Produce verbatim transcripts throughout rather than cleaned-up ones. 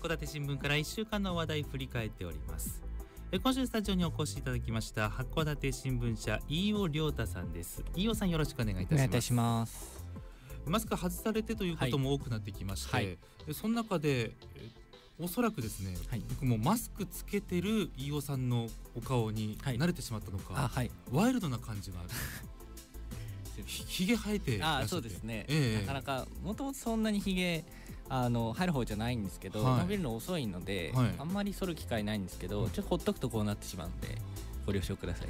函館新聞からいっしゅうかんの話題振り返っております。今週スタジオにお越しいただきました函館新聞社飯尾亮太さんです。飯尾さん、よろしくお願いいたします。お願いいたします。マスク外されてということも多くなってきまして、はいはい、その中でおそらくですね、はい、僕もマスクつけてる飯尾さんのお顔に慣れてしまったのか、はいはい、ワイルドな感じがあるひげ生えてらっしゃって。あ、そうですね、ええ、なかなかもともとそんなにひげあの生える方じゃないんですけど、はい、伸びるの遅いので、はい、あんまり剃る機会ないんですけど、ちょっとほっとくとこうなってしまうのでご了承ください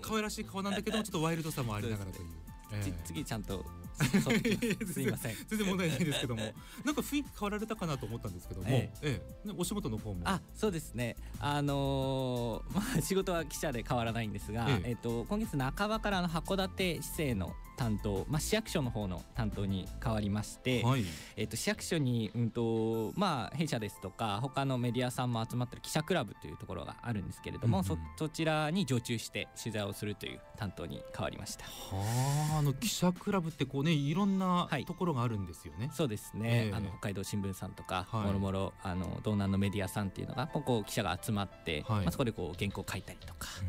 可愛らしい顔なんだけどもちょっとワイルドさもありながらという、えー、次ちゃんと剃ってきます。すいません全然問題ないですけどもなんか雰囲気変わられたかなと思ったんですけども、えーえー、お仕事の方もあそうですね、あのーまあ、仕事は記者で変わらないんですが、えーえー、と今月半ばからの函館市政の担当、まあ、市役所の方の担当に変わりまして、はい、えー、と市役所に、うんとまあ、弊社ですとか他のメディアさんも集まってる記者クラブというところがあるんですけれども、うんうん、そ, そちらに常駐して取材をするという担当に変わりました。はあ、あの記者クラブってこうね、いろんなところがあるんですよね、はい、そうですね、えー、あの北海道新聞さんとか、はい、もろもろあの道南のメディアさんっていうのがこう記者が集まって、はい、まあ、そこでこう原稿を書いたりとか、うん、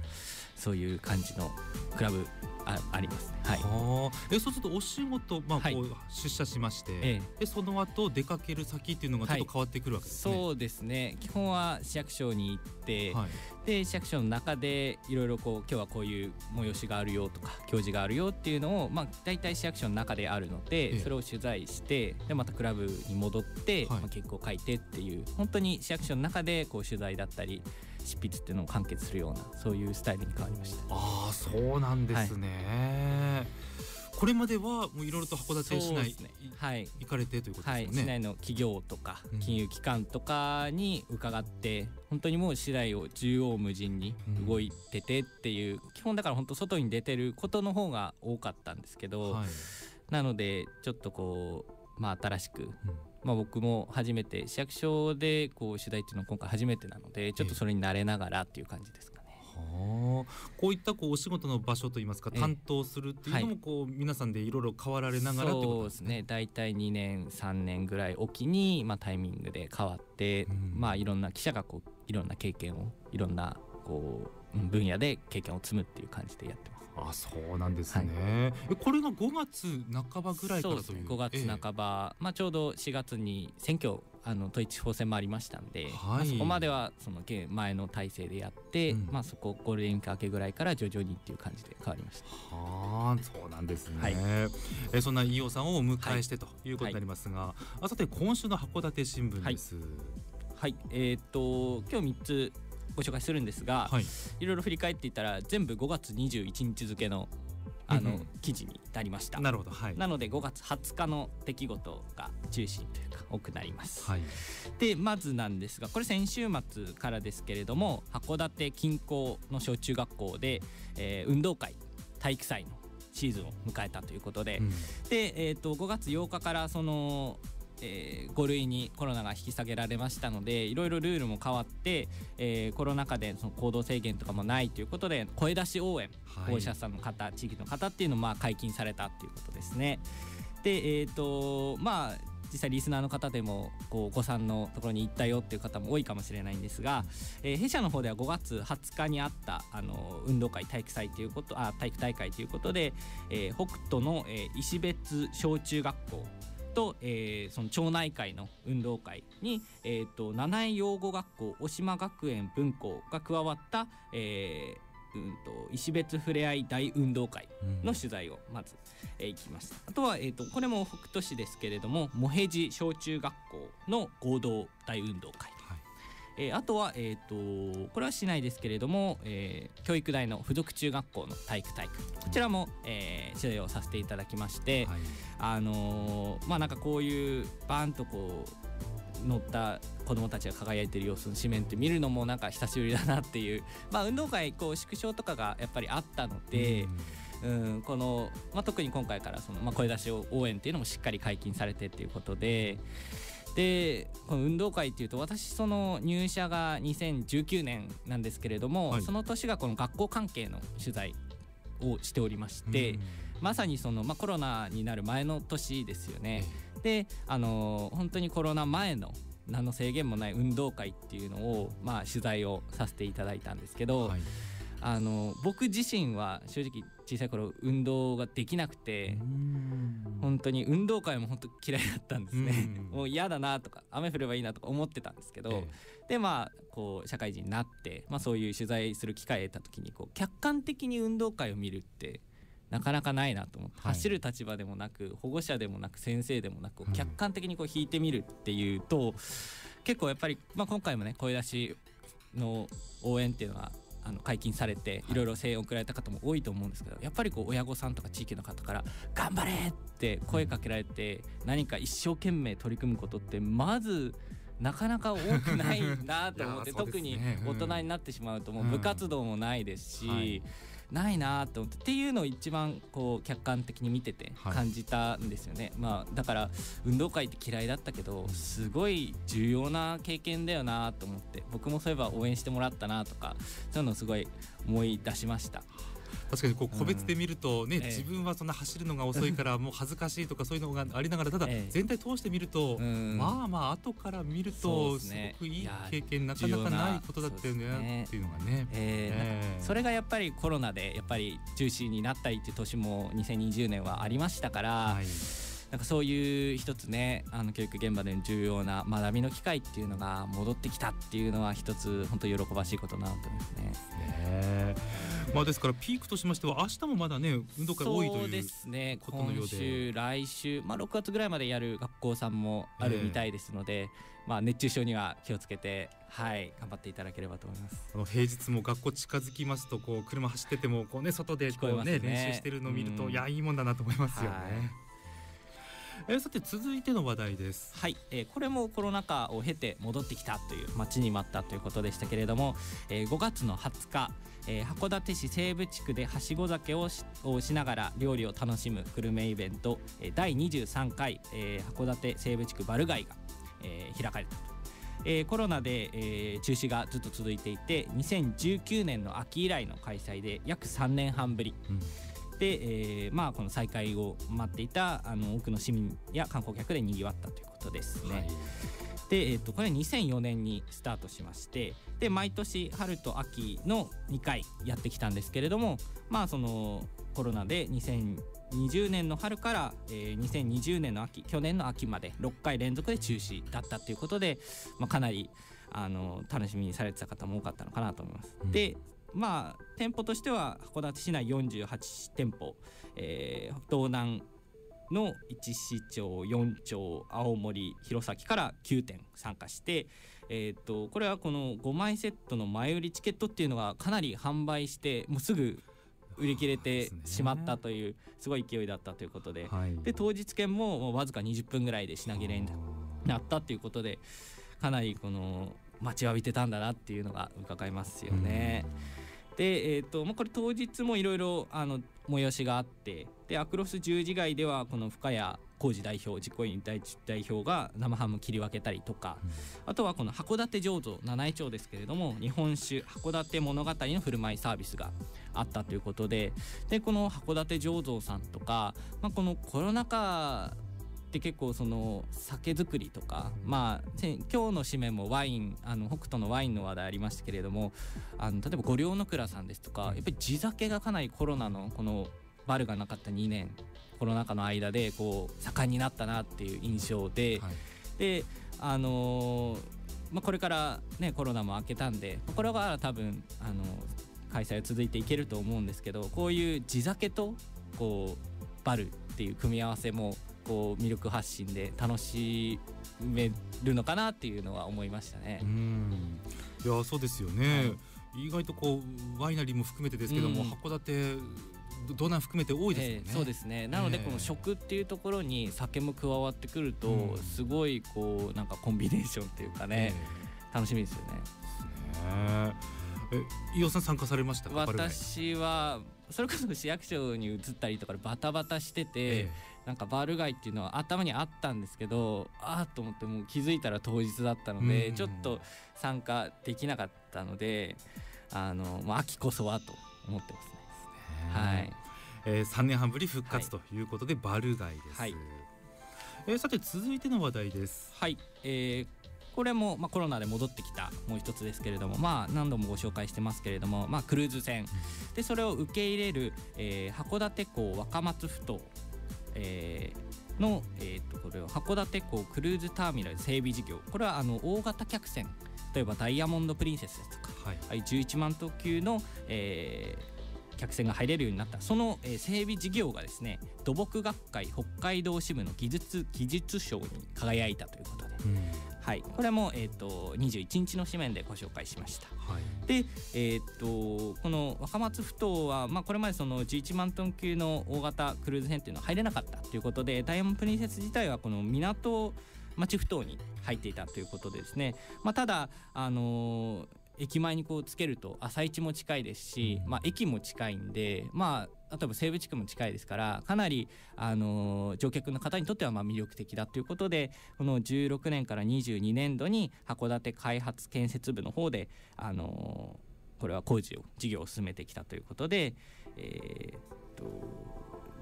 そういう感じのクラブ あ, ありますね、はい、はえそうするとお仕事、まあこう出社しまして、はい、ええ、でその後出かける先っていうのがちょっと変わってくるわけですね、はい、そうですね、基本は市役所に行って、はい、で市役所の中でいろいろこう今日はこういう催しがあるよとか行事があるよっていうのを、まあ、大体市役所の中であるので、ええ、それを取材してでまたクラブに戻って、はい、まあ、結果を書いてっていう本当に市役所の中でこう取材だったり執筆っていうのを完結するようなそういうスタイルに変わりました。ああ、そうなんですね、はい、これまではもういろいろと函館市内、ね、はい、行かれてということですよね、はい、市内の企業とか金融機関とかに伺って、うん、本当にもう市内を縦横無尽に動いててっていう、うん、基本だから本当外に出てることの方が多かったんですけど、はい、なのでちょっとこう、まあ、新しく、うん、まあ、僕も初めて市役所でこう取材っていうのは今回初めてなのでちょっとそれに慣れながらっていう感じですかね、えー、はあ、こういったこうお仕事の場所といいますか、えー、担当するっていうのもこう、はい、皆さんでいろいろ変わられながらってことですね。そうですね、大体にねんさんねんぐらいおきに、まあ、タイミングで変わって、うん、まあ、いろんな記者がこういろんな経験をいろんなこう分野で経験を積むっていう感じでやってます。あ、そうなんですね、はい、これがごがつなかばぐらいからという。そうですね、ごがつなかば、ええ、まあ、ちょうどしがつに選挙あの統一地方選もありましたんで、はい、まあ、そこまではその前の体制でやって、うん、まあ、そこゴールデンウィーク明けぐらいから徐々にっていう感じで変わりました。はあ、そうなんですね、はい、えそんな飯尾さんをお迎えしてということになりますが、はいはい、あさて今週の函館新聞です。はい、はい、えー、っと今日みっつご紹介するんですが、はい、いろいろ振り返っていたら全部ごがつにじゅういちにち付のあの記事になりましたなるほど、はい、なのでごがつはつかの出来事が中心というか多くなります、はい、でまずなんですがこれ先週末からですけれども函館近郊の小中学校で、えー、運動会体育祭のシーズンを迎えたということで、うん、で、えー、とごがつようかからそのえー、ごるいにコロナが引き下げられましたのでいろいろルールも変わって、えー、コロナ禍でその行動制限とかもないということで声出し応援、保護者さんの方、地域の方っていうのをまあ解禁されたということですね。で、えーとまあ、実際リスナーの方でもこうお子さんのところに行ったよっていう方も多いかもしれないんですが、えー、弊社の方ではごがつはつかにあったあの運動会体育祭ということあ体育大会ということで、えー、北斗の、えー、石別小中学校とえー、その町内会の運動会に、えー、と七重養護学校渡島学園分校が加わった、えー、うんと石別ふれあい大運動会の取材をまず、えー、行きました。あとは、えー、とこれも北斗市ですけれども茂辺小中学校の合同大運動会、はい、えー、あとは、えー、とこれは市内ですけれども、えー、教育大の附属中学校の体育大会こちらも、えー、取材をさせていただきまして、はい、あのー、まあなんかこういうバーンとこう乗った子どもたちが輝いている様子の紙面って見るのもなんか久しぶりだなっていう、まあ、運動会こう縮小とかがやっぱりあったので、うんうん、この、まあ、特に今回からその、まあ、声出し応援っていうのもしっかり解禁されてっていうことで。でこの運動会っていうと私その入社がにせんじゅうきゅうねんなんですけれども、はい、その年がこの学校関係の取材をしておりまして、うん、まさにその、まあ、コロナになる前の年ですよね。であの本当にコロナ前の何の制限もない運動会っていうのを、まあ、取材をさせていただいたんですけど、はい、あの僕自身は正直小さい頃運動ができなくて、本当に運動会も本当嫌いだったんですね。うもう嫌だなとか、雨降ればいいなとか思ってたんですけど、ええ、でまあこう社会人になって、まあ、そういう取材する機会を得た時にこう客観的に運動会を見るってなかなかないなと思って、はい、走る立場でもなく保護者でもなく先生でもなく客観的にこう引いてみるっていうと、うん、結構やっぱり、まあ、今回もね声出しの応援っていうのはあの解禁されていろいろ声援を送られた方も多いと思うんですけど、やっぱりこう親御さんとか地域の方から頑張れって声かけられて何か一生懸命取り組むことってまずなかなか多くないなと思って、特に大人になってしまうともう部活動もないですし、ないなと思ってっていうのを一番こう客観的に見てて感じたんですよね。まあだから運動会って嫌いだったけどすごい重要な経験だよなと思って、僕もそういえば応援してもらったなとかそういうのをすごい思い出しました。確かにこう個別で見るとね、うんええ、自分はそんな走るのが遅いからもう恥ずかしいとかそういうのがありながら、ただ全体通して見ると、ええ、まあまあ後から見るとすごくいい経験、なかなかないことだったよねっていうのがね、ええ、それがやっぱりコロナでやっぱり中止になったりっていう年もにせんにじゅうねんはありましたから、はい、なんかそういう一つね、あの教育現場での重要な学びの機会っていうのが戻ってきたっていうのは一つ本当に喜ばしいことなと思いますね。えー、まあですからピークとしましては明日もまだね運動会多いということのようで、そうですね、今週来週、まあ、ろくがつぐらいまでやる学校さんもあるみたいですので、えーまあ、熱中症には気をつけて、はい、頑張っていただければと思います。あの平日も学校近づきますとこう車走っててもこう、ね、外でこう、ねね、練習してるのを見ると、うん、いやいいもんだなと思いますよね。えー、さて続いての話題です。はい、えー、これもコロナ禍を経て戻ってきたという待ちに待ったということでしたけれども、えー、ごがつのはつか、えー、函館市西部地区ではしご酒を し, をしながら料理を楽しむグルメイベント、えー、だいにじゅうさんかい、えー、函館西部地区バルガイが、えー、開かれたと。えー、コロナで、えー、中止がずっと続いていてにせんじゅうきゅうねんの秋以来の開催で約さんねんはんぶり、うんでえーまあ、この再開を待っていたあの多くの市民や観光客でにぎわったということですね。はい、で、えー、とこれはにせんよねんにスタートしまして、で毎年春と秋のにかいやってきたんですけれども、まあ、そのコロナでにせんにじゅうねんの春から、えー、にせんにじゅうねんの秋、去年の秋までろっかい連続で中止だったということで、まあ、かなりあの楽しみにされてた方も多かったのかなと思います。うん、でまあ、店舗としては函館市内よんじゅうはちてんぽ、えー、道南のいちしちょうよんちょう青森弘前からきゅうてん参加して、えー、とこれはこのごまいセットの前売りチケットっていうのがかなり販売してもうすぐ売り切れてしまったというすごい勢いだったということ で, で当日券 も, もうわずかにじゅっぷんぐらいで品切れになったということで、かなりこの待ちわびてたんだなっていうのが伺えますよね。で、えーと、もうこれ当日もいろいろ催しがあって、でアクロス十字街ではこの深谷浩二代表、実行委員代表が生ハム切り分けたりとか、うん、あとはこの函館醸造七重町ですけれども日本酒函館物語の振る舞いサービスがあったということで、でこの函館醸造さんとか、まあ、このコロナ禍で結構その酒造りとか、まあ今日の締めもワイン、あの北斗のワインの話題ありましたけれども、あの例えば五稜の蔵さんですとか、やっぱり地酒がかなりコロナのこのバルがなかったにねんコロナ禍の間でこう盛んになったなっていう印象で、はい、であのーまあ、これからねコロナも明けたんでこれは多分あの開催は続いていけると思うんですけど、こういう地酒とこうバルっていう組み合わせもこう魅力発信で楽しめるのかなっていうのは思いましたね。うん、いやそうですよね。はい、意外とこうワイナリーも含めてですけども、うん、函館道南含めて多いですよね。えー、そうですね。なのでこの食っていうところに酒も加わってくると、うん、すごいこうなんかコンビネーションっていうかね、えー、楽しみですよね。え、飯尾さん参加されましたか？私はそれこそ市役所に移ったりとかでバタバタしてて、えー、なんかバルガイっていうのは頭にあったんですけど、あーと思ってもう気づいたら当日だったので、うん、ちょっと参加できなかったので、あの、まあ、秋こそはと思ってますね。はい、えー、さんねんはんぶり復活ということで、はい、バルガイです。はい、えー、さて続いての話題です。はい、えーこれも、まあ、コロナで戻ってきたもう一つですけれども、まあ、何度もご紹介してますけれども、まあ、クルーズ船でそれを受け入れる、えー、函館港若松ふ頭、えー、の、えー、とこれは函館港クルーズターミナル整備事業、これはあの大型客船、例えばダイヤモンド・プリンセスですとか、はい、じゅういちまんとう級の、えー、客船が入れるようになった、その、えー、整備事業がですね、土木学会北海道支部の技術、技術賞に輝いたということで、うん、はい、これも、えー、とにじゅういちにちの紙面でご紹介しました、はい、で、えー、とこの若松ふ頭は、まあ、これまでそのじゅういちまんトン級の大型クルーズ船というのは入れなかったということで、ダイヤモンド・プリンセス自体はこの港町ふ頭に入っていたということでですね、まあ、ただ、あのー、駅前にこうつけると朝市も近いですし、まあ、駅も近いんで、まあ、例えば西部地区も近いですから、かなり、あのー、乗客の方にとってはまあ魅力的だということで、このじゅうろくねんからにじゅうにねんどに函館開発建設部の方で、あのー、これは工事を事業を進めてきたということで、えー、っと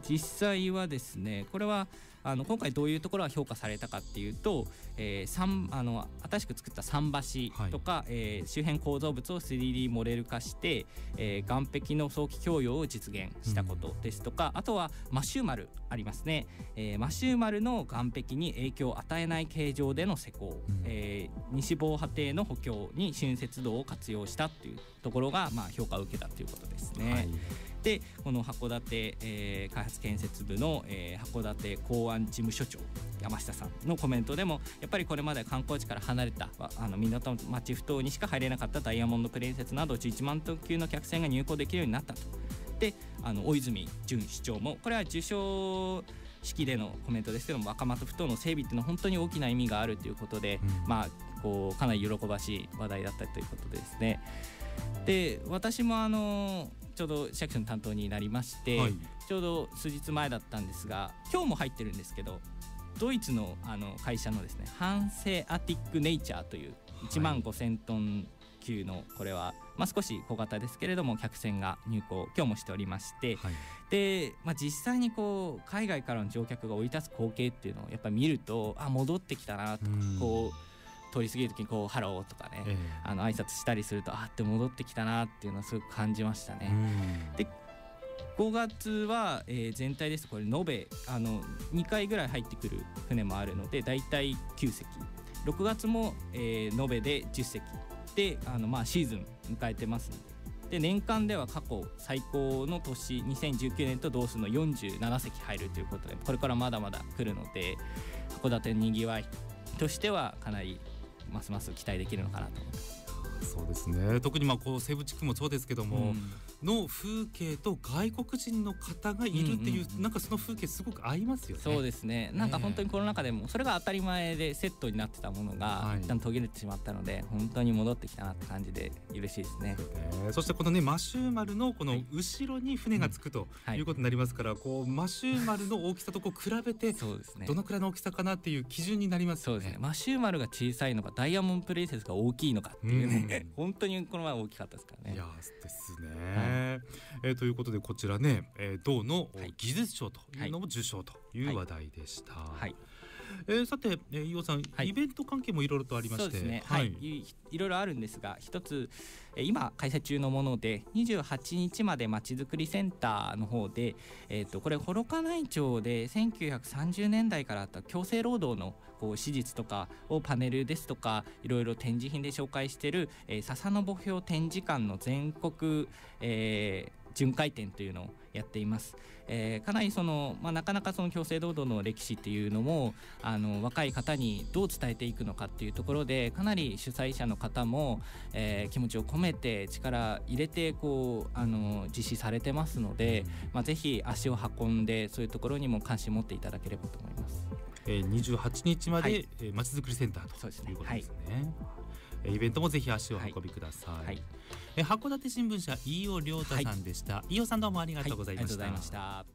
実際はですね、これはあの今回どういうところが評価されたかっていうと、えー、あの新しく作った桟橋とか、はい、えー、周辺構造物を スリーディー モデル化して、えー、岸壁の早期供与を実現したことですとか、うん、あとは摩周丸ありますね、えー、摩周丸の岸壁に影響を与えない形状での施工、うん、えー、西防波堤の補強に浚渫土を活用したというところが、まあ、評価を受けたということですね、はい、でこの函館、えー、開発建設部の、えー、函館港湾事務所長山下さんのコメントでも、やっぱりこれまで観光地から離れたあの港町ふ頭にしか入れなかったダイヤモンド・プリンセスなどじゅういちまんトン級の客船が入港できるようになったと。であの大泉純市長も、これは受賞式でのコメントですけども、若松ふ頭の整備っていうのは本当に大きな意味があるということで、うん、まあ、こうかなり喜ばしい話題だったということですね。で私もあのちょうど市役所の担当になりまして、はい、ちょうど数日前だったんですが、今日も入ってるんですけど、ドイツ の, あの会社のですね、ハンセアティックネイチャーといういちまんごせんトン級の、これは、まあ、少し小型ですけれども客船が入港今日もしておりまして、はい、でまあ、実際にこう海外からの乗客が降り立つ光景っていうのをやっぱり見ると、あ、戻ってきたなとか、こう通り過ぎる時にこうハローとかね、えー、あの挨拶したりすると、あって戻ってきたなっていうのはすごく感じましたね。でごがつは、えー、全体ですとこれ延べあのにかいぐらい入ってくる船もあるので、だいたいきゅうせき、ろくがつも、えー、延べでじゅっせきで、あの、まあ、シーズン迎えてますので、で年間では過去最高の年にせんじゅうきゅうねんと同数のよんじゅうななせき入るということで、これからまだまだ来るので、函館のにぎわいとしてはかなりますます期待できるのかなと思います。そうですね、特にまあこう西部地区もそうですけども、うん、の風景と外国人の方がいるっていう、うんうんうん、なんかその風景すごく合いますよね。そうですね、なんか本当にコロナ禍でもそれが当たり前でセットになってたものが一旦途切れてしまったので、はい、本当に戻ってきたなって感じで嬉しいですね、えー、そしてこのね摩周丸のこの後ろに船がつくということになりますから、はい、こう摩周丸の大きさとこう比べてそうです、ね、どのくらいの大きさかなっていう基準になりますよね。そうですね、摩周丸が小さいのかダイヤモンド・プリンセスが大きいのかっていうね、うん本当にこの前大きかったですからね。いやですね、はい、えー、ということでこちらね、えー、銅の技術賞というのも受賞という話題でした、はいはい、えー、さて、えー、飯尾さん、はい、イベント関係もいろいろとありまして、そうですね、はいはい、い, いろいろあるんですが、一つ今開催中のものでにじゅうはちにちまでまちづくりセンターの方で、えー、とこれ幌加内町でせんきゅうひゃくさんじゅうねんだいからあった強制労働のこう史実とかをパネルですとかいろいろ展示品で紹介している、えー、笹の墓標展示館の全国、えー巡回展というのをやっています、えー、かなりその、まあ、なかなかその強制労働の歴史っていうのもあの若い方にどう伝えていくのかっていうところでかなり主催者の方も、えー、気持ちを込めて力入れてこうあの実施されてますので、まあ、ぜひ足を運んでそういうところにも関心を持っていただければと思います、えー、にじゅうはちにちまでまちづくりセンターと、はい、いうことですね。イベントもぜひ足を運びください、はいはい、え函館新聞社飯尾亮太さんでした、はい、飯尾さんどうもありがとうございました、はい、ありがとうございました。